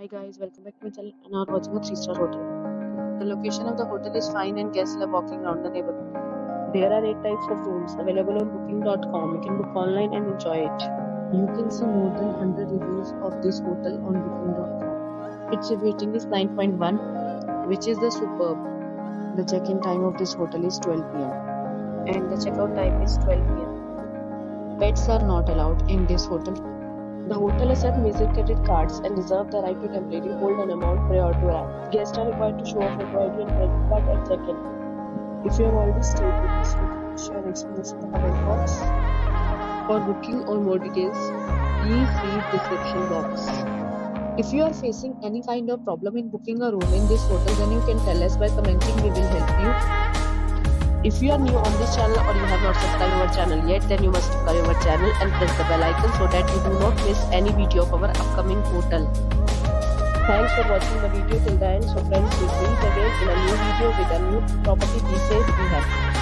Hi guys, welcome back to my channel and are watching a 3-star hotel. The location of the hotel is fine and guests love walking around the neighborhood. There are 8 types of rooms available on booking.com. You can book online and enjoy it. You can see more than 100 reviews of this hotel on booking.com. Its rating is 9.1, which is the superb. The check-in time of this hotel is 12 p.m. and the check-out time is 12 p.m. Pets are not allowed in this hotel. The hotel accepts major credit cards and reserves the right to temporarily hold an amount prior to arrival. Guests are required to show a photo ID and credit card at check-in. If you have already stayed with us, you can share your experience in the comment box. For booking or more details, please read the description box. If you are facing any kind of problem in booking a room in this hotel, then you can tell us by commenting. We will help you. If you are new on this channel or you have not subscribed our channel yet, then you must subscribe our channel and press the bell icon so that you do not miss any video of our upcoming hotel. Thanks for watching the video till the end. So friends, we'll meet again in a new video with a new property. Be safe, be happy.